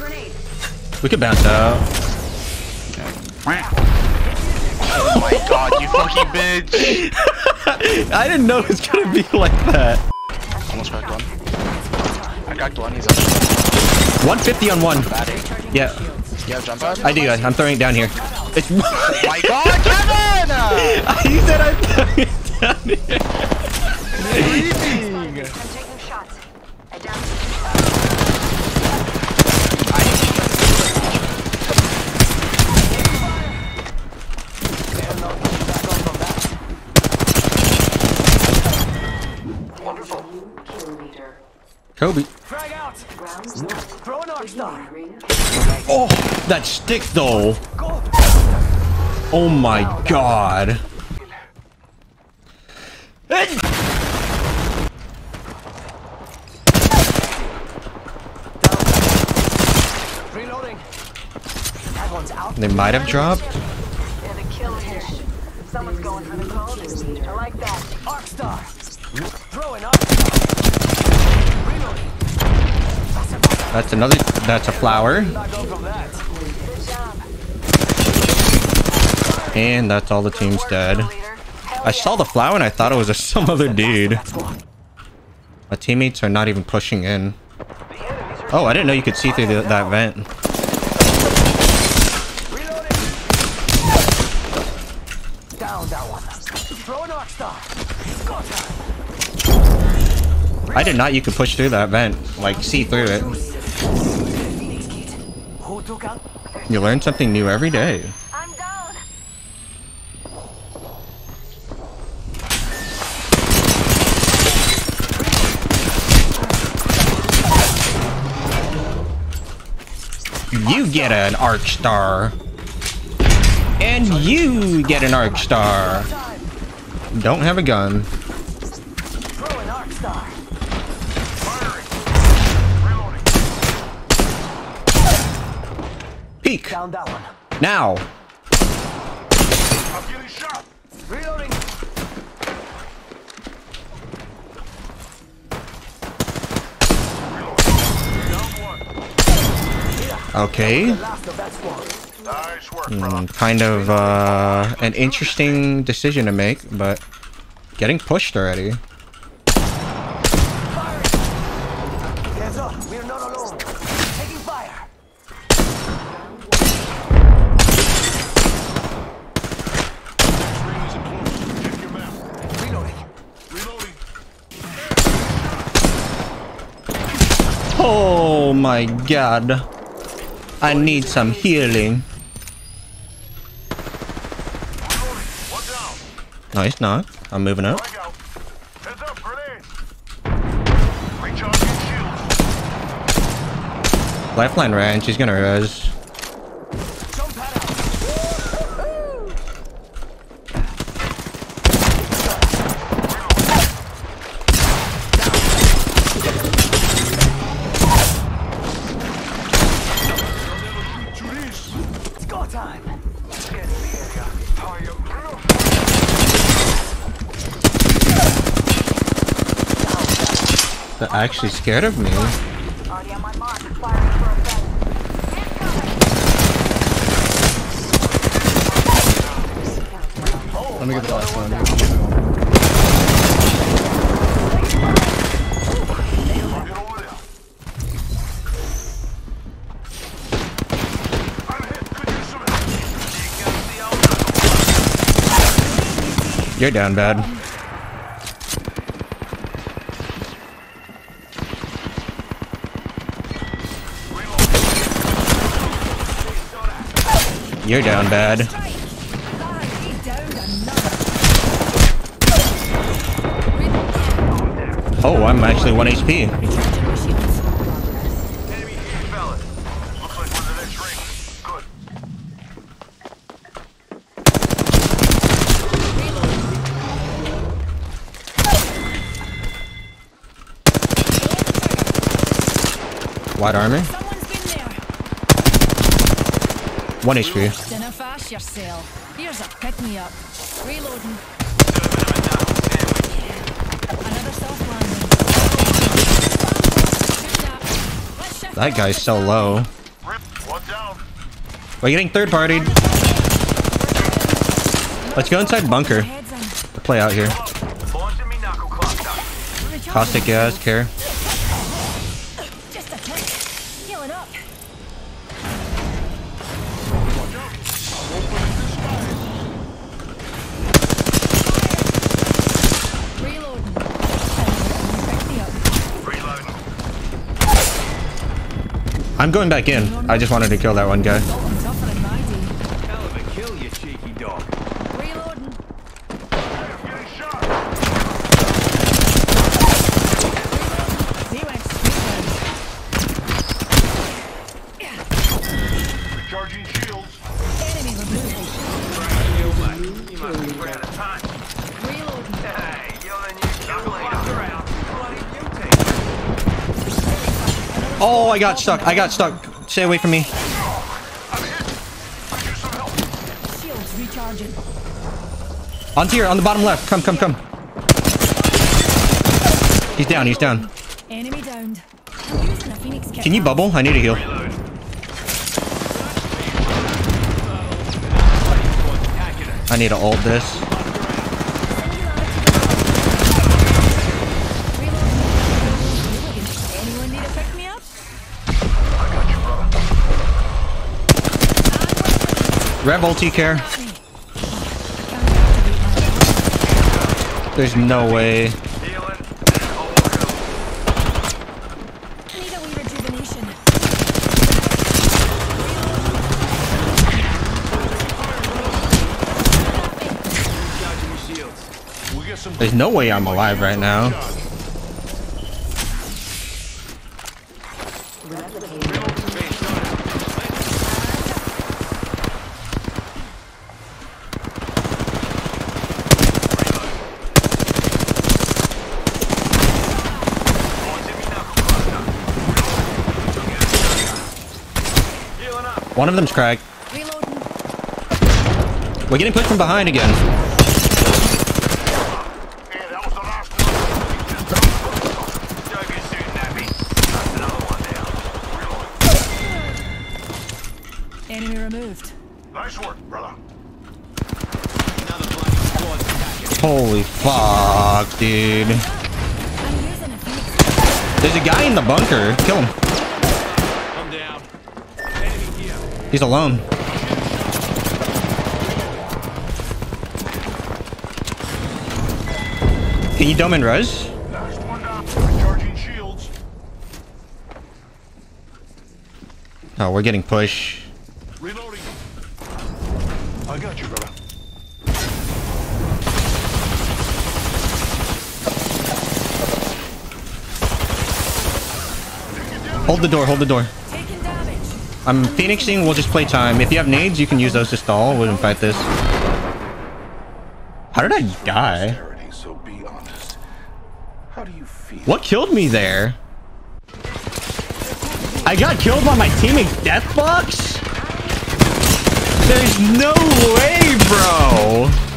We could bounce out. Oh my god, you fucking bitch! I didn't know it was gonna be like that. Almost cracked one. I cracked one, he's up. 150 on one. Yeah. Yeah, jump out. I do, I'm throwing it down here. It's oh my god, Kevin! He said I threw it down here. I'm taking shots. I downed. Coby. Oh, that stick though. Oh my god. They might have dropped. Someone's going for the cold. I like that. Arc Star. Throwing Arc Star. That's another. That's a flower. And that's all the team's dead. I saw the flower and I thought it was some other dude. My teammates are not even pushing in. Oh, I didn't know you could see through that vent. I did not. You could push through that vent, like see through it. You learn something new every day. I'm down. You get an Arc Star. And you get an Arc Star. Don't have a gun. Down that one. Now. I'm getting shot. Reloading. Okay. Nice work, kind of an interesting decision to make, but getting pushed already. Oh my god. I need some healing. No, he's not. I'm moving up. Lifeline ran. She's gonna res. They're actually scared of me. Let me get the last one. You're down bad. You're down bad. Oh, I'm actually 1 HP. White armor. 1 HP. Fast yourself. Here's a pick me up. Reloading. Another soft landing. That guy's so low. We're getting third partied. Let's go inside bunker. We'll play out here. Caustic gas, care. I'm going back in. I just wanted to kill that one guy. Oh, I got stuck. I got stuck. Stay away from me. On tier, on the bottom left. Come, come, come. He's down. He's down. Can you bubble? I need a heal. I need to ult this. Rev ulti care. There's no way. There's no way I'm alive right now. One of them's cracked. We're getting pushed from behind again. Enemy removed. Nice work, brother. Holy fuck, dude. There's a guy in the bunker. Kill him. He's alone. Can you dome and res? Oh, we're getting push. Reloading. I got you, brother. Hold the door. Hold the door. I'm phoenixing, we'll just play time. If you have nades, you can use those to stall. We'll fight this. How did I die? What killed me there? I got killed by my teammate's deathbox? There's no way, bro!